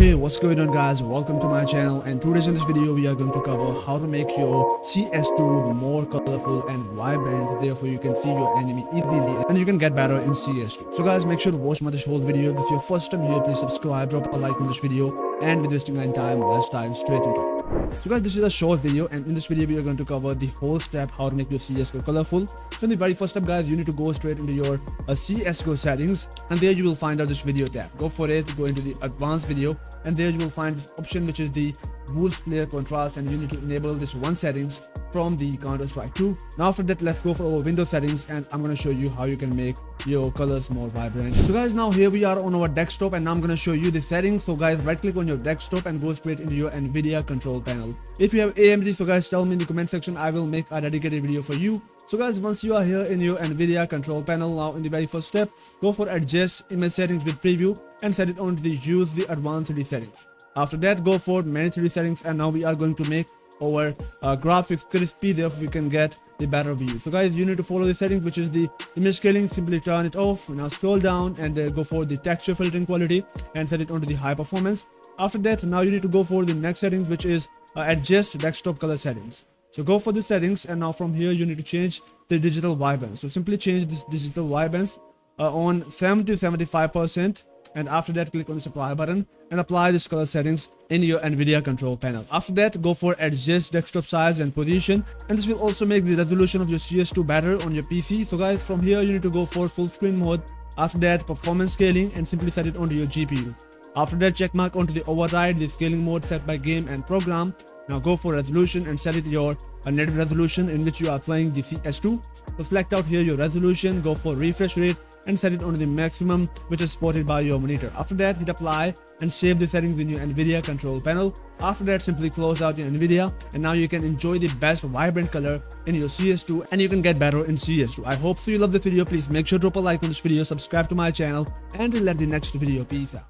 Hey, what's going on guys, welcome to my channel, and today in this video we are going to cover how to make your CS2 more colorful and vibrant, therefore you can see your enemy easily and you can get better in CS2. So guys, make sure to watch this whole video. If you're first time here, please subscribe, drop a like on this video, and with wasting any time, let's dive straight into it. So guys, this is a short video, and in this video we are going to cover the whole step how to make your CSGO colorful. So in the very first step guys, you need to go straight into your CSGO settings, and there you will find out this video tab. Go for it, go into the advanced video, and there you will find this option which is the boost player contrast, and you need to enable this one settings from the Counter Strike 2. Now after that, let's go for our window settings, and I'm going to show you how you can make your colors more vibrant. So guys, now here we are on our desktop, and now I'm going to show you the settings. So guys, right click on your desktop and go straight into your NVIDIA control panel. If you have AMD, so guys, tell me in the comment section, I will make a dedicated video for you. So guys, once you are here in your NVIDIA control panel, now in the very first step, go for adjust image settings with preview and set it on the use the advanced 3D settings. After that, go for manage 3D settings, and now we are going to make our graphics crispy, therefore we can get the better view. So guys, you need to follow the settings which is the image scaling. Simply turn it off. Now scroll down and go for the texture filtering quality and set it onto the high performance. After that, now you need to go for the next settings which is adjust desktop color settings. So go for the settings, and now from here you need to change the digital vibrance. So simply change this digital vibrance on 70 to 75%, and after that click on the supply button and apply this color settings in your NVIDIA control panel. After that, go for adjust desktop size and position, and this will also make the resolution of your CS2 better on your PC. So guys, from here you need to go for full screen mode. After that, performance scaling, and simply set it onto your GPU. After that, check mark onto the override the scaling mode set by game and program. Now go for resolution and set it your native resolution in which you are playing the CS2. So select out here your resolution, go for refresh rate and set it on the maximum which is supported by your monitor. After that, hit apply and save the settings in your NVIDIA control panel. After that, simply close out your NVIDIA, and now you can enjoy the best vibrant color in your CS2, and you can get better in CS2. I hope so you love this video. Please make sure to drop a like on this video, subscribe to my channel, and let the next video. Peace out.